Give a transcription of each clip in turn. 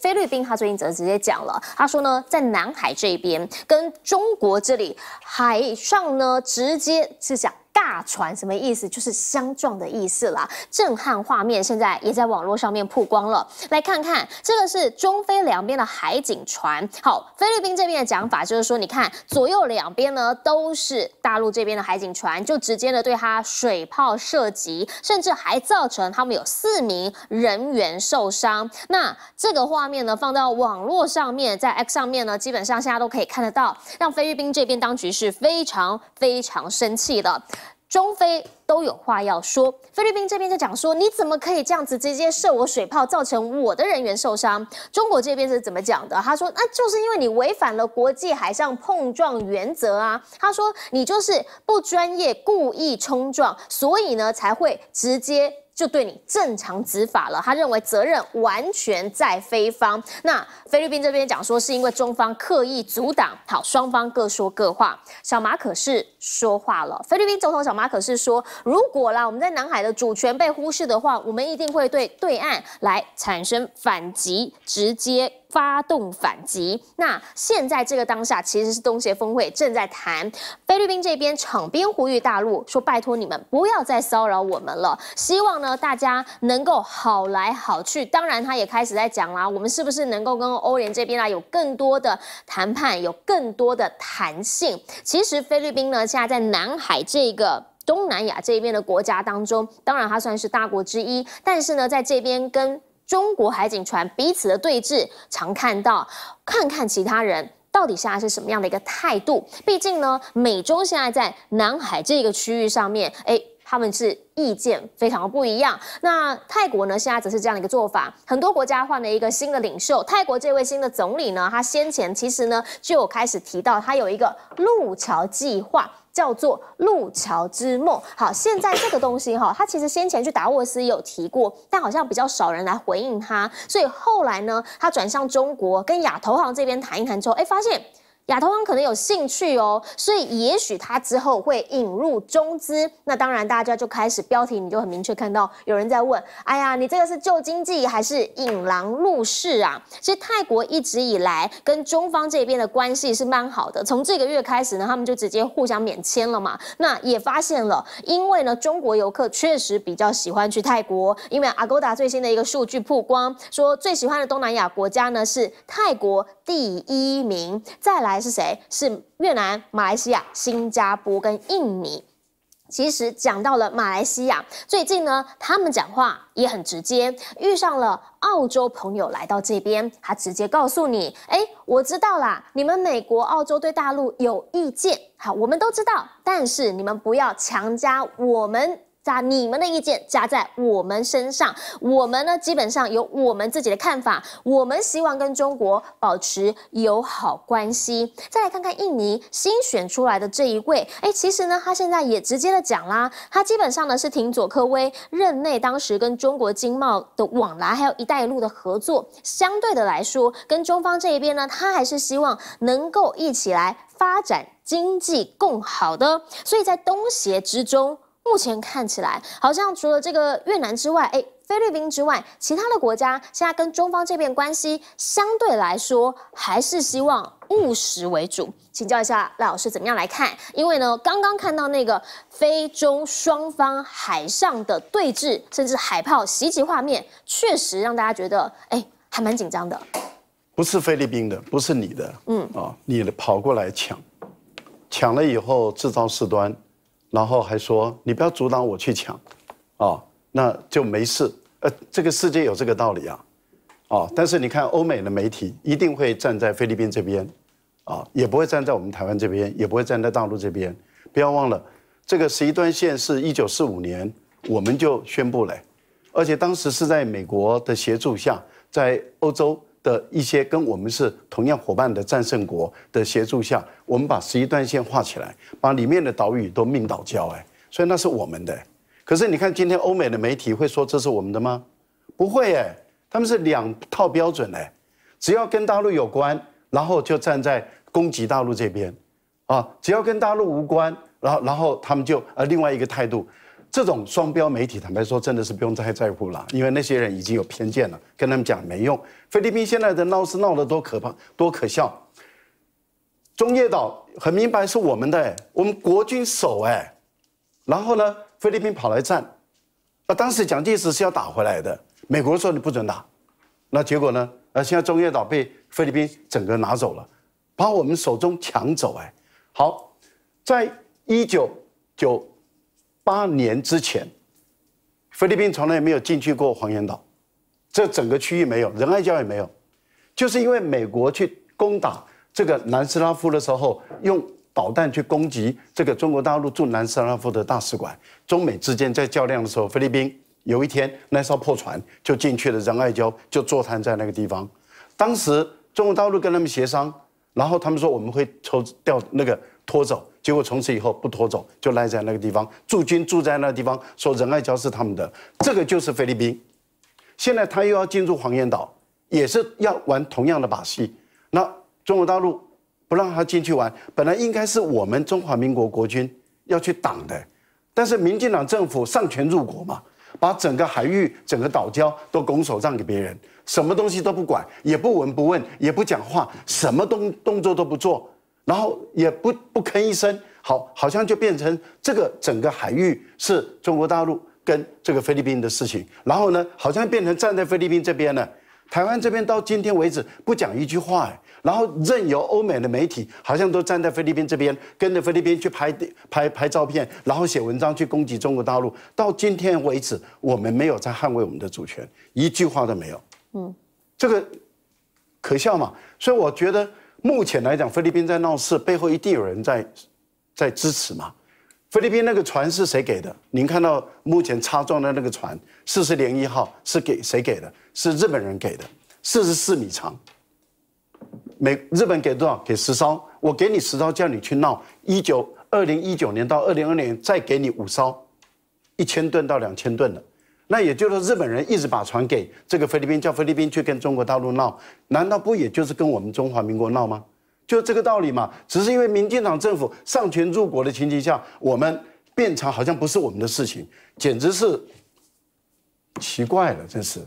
菲律宾他最近则直接讲了，他说呢，在南海这边跟中国这里海上呢，直接是讲尬船，什么意思？就是相撞的意思啦。震撼画面现在也在网络上面曝光了，来看看这个是中菲两边的海警船。好，菲律宾这边的讲法就是说，你看左右两边呢都是大陆这边的海警船，就直接的对它水炮射击，甚至还造成他们有4名人员受伤。那这个画面呢，放到网络上面，在 X 上面呢，基本上现在都可以看得到，让菲律宾这边当局是非常生气的。 中菲都有话要说，菲律宾这边就讲说，你怎么可以这样子直接射我水炮，造成我的人员受伤？中国这边是怎么讲的？他说，那就是因为你违反了国际海上碰撞原则啊。他说，你就是不专业，故意冲撞，所以呢才会直接。 就对你正常执法了，他认为责任完全在菲方。那菲律宾这边讲说是因为中方刻意阻挡，好，双方各说各话。小马可是说话了，菲律宾总统小马可是说，如果啦我们在南海的主权被忽视的话，我们一定会对对岸来产生反击，直接。 发动反击。那现在这个当下，其实是东协峰会正在谈。菲律宾这边场边呼吁大陆说：“拜托你们不要再骚扰我们了。”希望呢大家能够好来好去。当然，他也开始在讲啦，我们是不是能够跟欧联这边啦有更多的谈判，有更多的弹性？其实菲律宾呢，现在在南海这个。 东南亚这边的国家当中，当然它算是大国之一，但是呢，在这边跟中国海警船彼此的对峙，常看到。看看其他人到底现在是什么样的一个态度？毕竟呢，美中现在在南海这个区域上面，他们是意见非常不一样。那泰国呢，现在则是这样的一个做法，很多国家换了一个新的领袖。泰国这位新的总理呢，他先前其实呢就有开始提到，他有一个路桥计划。 叫做路桥之梦。好，现在这个东西哈，它其实先前去达沃斯也有提过，但好像比较少人来回应它。所以后来呢，它转向中国，跟亚投行这边谈一谈之后，发现亚投行可能有兴趣哦。所以也许它之后会引入中资。那当然，大家就开始标题你就很明确看到有人在问：哎呀，你这个是救经济还是引狼入室啊？其实泰国一直以来跟中方这边的关系是蛮好的，从这个月开始呢，他们就直接互相免签了嘛。那也发现了，因为呢中国游客确实比较喜欢去泰国，因为 Agoda 最新的一个数据曝光，说最喜欢的东南亚国家呢是泰国第1名，再来是谁？是越南、马来西亚、新加坡跟印尼。 其实讲到了马来西亚，最近呢，他们讲话也很直接。遇上了澳洲朋友来到这边，他直接告诉你：“我知道啦，你们美国、澳洲对大陆有意见，好，我们都知道，但是你们不要强加我们。” 加你们的意见加在我们身上，我们呢基本上有我们自己的看法，我们希望跟中国保持友好关系。再来看看印尼新选出来的这一位，其实呢他现在也直接的讲啦，他基本上呢是挺佐科威任内当时跟中国经贸的往来，还有一带一路的合作，相对的来说跟中方这一边呢，他还是希望能够一起来发展经济共好的，所以在东协之中。 目前看起来，好像除了这个越南之外，菲律宾之外，其他的国家现在跟中方这边关系相对来说，还是希望务实为主。请教一下赖老师怎么样来看？因为呢，刚刚看到那个非中双方海上的对峙，甚至海炮袭击画面，确实让大家觉得，还蛮紧张的。不是菲律宾的，不是你的，你跑过来抢，抢了以后制造事端。 然后还说你不要阻挡我去抢，那就没事。这个世界有这个道理啊，但是你看欧美的媒体一定会站在菲律宾这边，也不会站在我们台湾这边，也不会站在大陆这边。不要忘了，这个11段线是1945年我们就宣布了，而且当时是在美国的协助下，在欧洲的一些跟我们是同样伙伴的战胜国的协助下。 我们把11段线画起来，把里面的岛屿都命岛礁，所以那是我们的。可是你看今天欧美的媒体会说这是我们的吗？不会他们是2套标准只要跟大陆有关，然后就站在攻击大陆这边，只要跟大陆无关，然后他们就另外一个态度。这种双标媒体，坦白说，真的是不用太在乎了，因为那些人已经有偏见了，跟他们讲没用。菲律宾现在的闹事闹得多可怕，多可笑！中业岛很明白是我们的、我们国军守然后呢，菲律宾跑来战，当时蒋介石是要打回来的，美国说你不准打，那结果呢？现在中业岛被菲律宾整个拿走了，把我们手中抢走好，在1998年之前，菲律宾从来没有进去过黄岩岛，这整个区域没有，仁爱礁也没有，就是因为美国去攻打这个南斯拉夫的时候，用导弹去攻击这个中国大陆驻南斯拉夫的大使馆，中美之间在较量的时候，菲律宾有一天那艘破船就进去了仁爱礁，就坐滩在那个地方。当时中国大陆跟他们协商，然后他们说我们会抽掉那个拖走，结果从此以后不拖走，就赖在那个地方，驻军住在那个地方，说仁爱礁是他们的。这个就是菲律宾，现在他又要进入黄岩岛，也是要玩同样的把戏。那中国大陆不让他进去玩，本来应该是我们中华民国国军要去挡的，但是民进党政府上权入国嘛，把整个海域、整个岛礁都拱手让给别人，什么东西都不管，也不闻不问，也不讲话，什么动作都不做，然后也不吭一声，好像就变成这个整个海域是中国大陆跟这个菲律宾的事情，然后呢，好像变成站在菲律宾这边了。台湾这边到今天为止不讲一句话然后任由欧美的媒体好像都站在菲律宾这边，跟着菲律宾去拍照片，然后写文章去攻击中国大陆。到今天为止，我们没有在捍卫我们的主权，一句话都没有。这个可笑嘛？所以我觉得目前来讲，菲律宾在闹事，背后一定有人在支持嘛。菲律宾那个船是谁给的？您看到目前擦撞的那个船4001号是给谁给的？是日本人给的，44米长。日本给多少？给10艘。我给你10艘，叫你去闹。2019年到2020年再给你5艘，1000吨到2000吨的。那也就是说，日本人一直把船给这个菲律宾，叫菲律宾去跟中国大陆闹，难道不也就是跟我们中华民国闹吗？就这个道理嘛，只是因为民进党政府上权入国的情形下，我们变成好像不是我们的事情，简直是奇怪了，真是。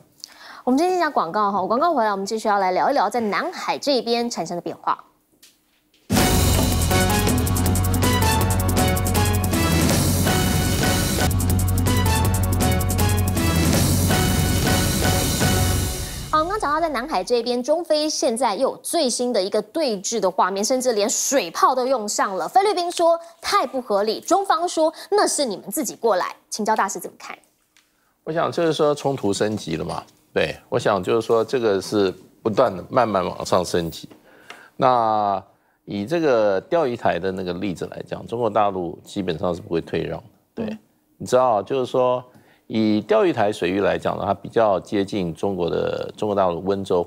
我们先讲广告哈，广告回来，我们继续要来聊一聊在南海这边产生的变化。刚讲到在南海这边，中菲现在又有最新的一个对峙的画面，甚至连水炮都用上了。菲律宾说太不合理，中方说那是你们自己过来。请教大师怎么看？我想就是说冲突升级了嘛，对，我想就是说这个是不断的慢慢往上升级。那以这个钓鱼台的那个例子来讲，中国大陆基本上是不会退让的，对，你知道就是说。以钓鱼台水域来讲呢，它比较接近中国大陆温州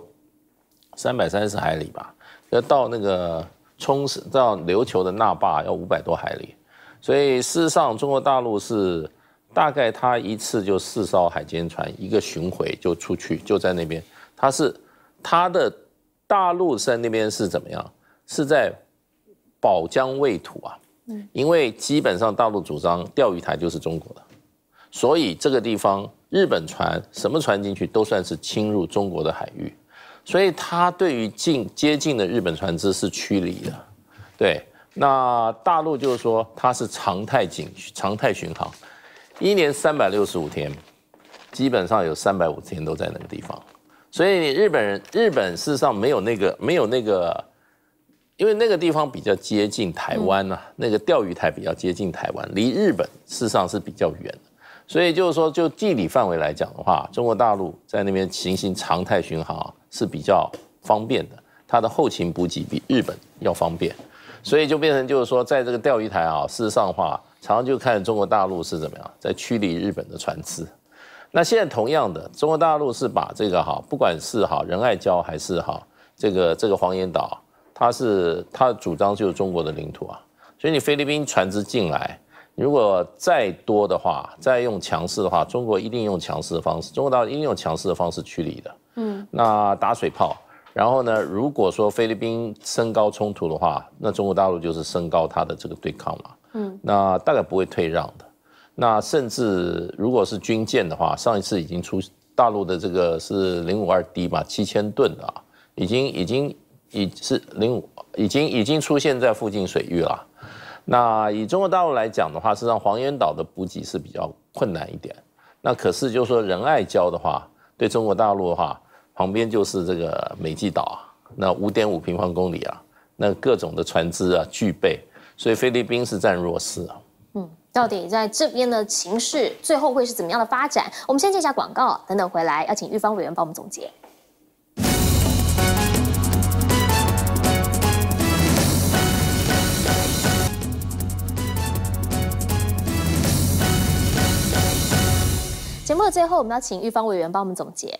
，330海里吧，要到那个冲绳到琉球的那霸要500多海里，所以事实上中国大陆是大概它一次就4艘海监船一个巡回就出去，就在那边，它的大陆在那边是怎么样？是在保疆卫土啊，因为基本上大陆主张钓鱼台就是中国的。所以这个地方，日本船什么船进去都算是侵入中国的海域，所以它对于接近的日本船只是驱离的。对，那大陆就是说它是常态巡航，1年365天，基本上有350天都在那个地方。所以日本事实上没有那个，因为那个地方比较接近台湾啊，那个钓鱼台比较接近台湾，离日本事实上是比较远。所以就是说，就地理范围来讲的话，中国大陆在那边进行常态巡航是比较方便的，它的后勤补给比日本要方便，所以就变成就是说，在这个钓鱼台啊，事实上的话，常常就看中国大陆是怎么样在驱离日本的船只。那现在同样的，中国大陆是把这个不管是仁爱礁还是这个黄岩岛，它的主张就是中国的领土啊，所以你菲律宾船只进来。如果再多的话，再用强势的话，中国一定用强势的方式，中国大陆一定用强势的方式驱离的。那打水炮，然后呢，如果说菲律宾升高冲突的话，那中国大陆就是升高它的这个对抗嘛。那大概不会退让的。那甚至如果是军舰的话，上一次已经出大陆的这个是052D 嘛，7000吨啊，已经出现在附近水域了。那以中国大陆来讲的话，实际上黄岩岛的补给是比较困难一点。那可是就是说仁爱礁的话，对中国大陆的话，旁边就是这个美济岛啊，那5.5平方公里啊，那各种的船只啊具备，所以菲律宾是占弱势啊。嗯，到底在这边的情势最后会是怎么样的发展？我们先接一下广告，等等回来要请玉芳委员帮我们总结。节目的最后，我们要请玉芳委员帮我们总结。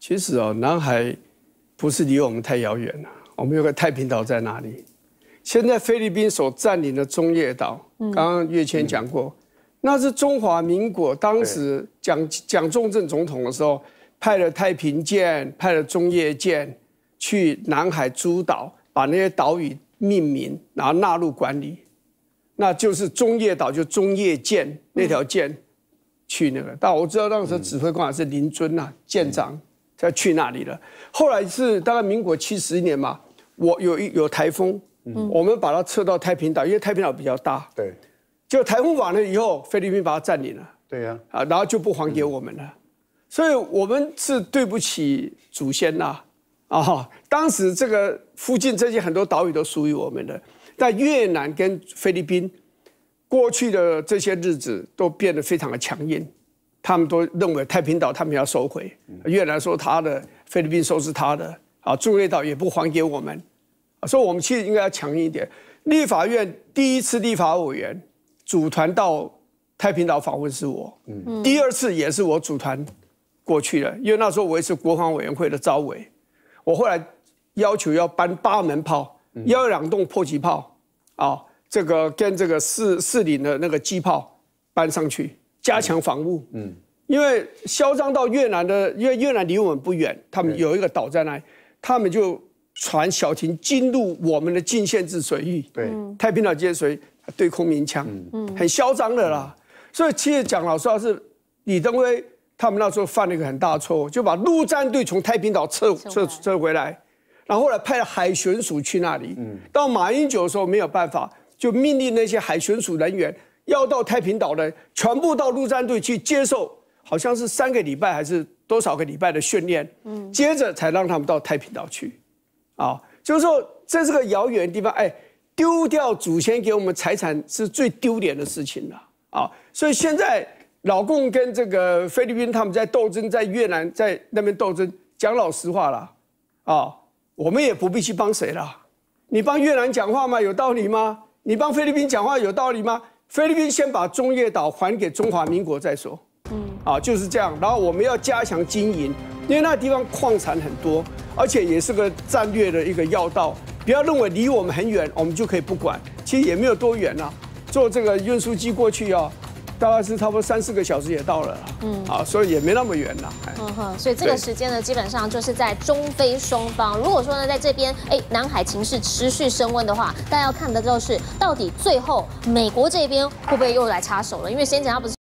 其实哦，南海不是离我们太遥远了，我们有个太平岛在哪里？现在菲律宾所占领的中业岛，刚刚岳谦讲过，那是中华民国当时蒋中正总统的时候，派了太平舰、派了中业舰去南海诸岛，把那些岛屿命名，然后纳入管理，那就是中业岛，就中业舰那条舰。去那个，但我知道那个时候指挥官是林尊啊，舰长要去那里了。后来是大概民国71年嘛，我有台风，我们把它撤到太平岛，因为太平岛比较大。对，就台风完了以后，菲律宾把它占领了。对呀，啊，然后就不还给我们了，所以我们是对不起祖先呐，啊，当时这个附近这些很多岛屿都属于我们的，但越南跟菲律宾。过去的这些日子都变得非常的强硬，他们都认为太平岛他们要收回，越南说他的，菲律宾说是他的，啊，中业岛也不还给我们，所以我们其实应该要强硬一点。立法院第一次立法委员组团到太平岛访问是我，第二次也是我组团过去的，因为那时候我也是国防委员会的召委，我后来要求要搬8门炮，12栋迫击炮，啊。这个跟这个440的那个机炮搬上去，加强防务。嗯，因为嚣张到越南的，因为越南离我们不远，他们有一个岛在那里，他们就船小艇进入我们的禁限制水域，对，太平岛禁限水域对空鸣枪，很嚣张的啦。所以其实讲老实话是李登辉他们那时候犯了一个很大的错误，就把陆战队从太平岛撤回来，然后后来派了海巡署去那里。到马英九的时候没有办法。就命令那些海巡署人员要到太平岛的，全部到陆战队去接受，好像是3个礼拜还是多少个礼拜的训练，接着才让他们到太平岛去，啊，就是说这是个遥远的地方，哎，丢掉祖先给我们财产是最丢脸的事情了，啊，所以现在老共跟这个菲律宾他们在斗争，在越南在那边斗争，讲老实话啦，啊，我们也不必去帮谁啦，你帮越南讲话吗？有道理吗？你帮菲律宾讲话有道理吗？菲律宾先把中业岛还给中华民国再说，啊，就是这样。然后我们要加强经营，因为那地方矿产很多，而且也是个战略的一个要道。不要认为离我们很远，我们就可以不管，其实也没有多远啊。坐这个运输机过去啊，大概是差不多3、4个小时也到了，啊，所以也没那么远啦。所以这个时间呢，基本上就是在中非双方。如果说呢，在这边南海情势持续升温的话，大家要看的就是到底最后美国这边会不会又来插手了？因为先前他不是。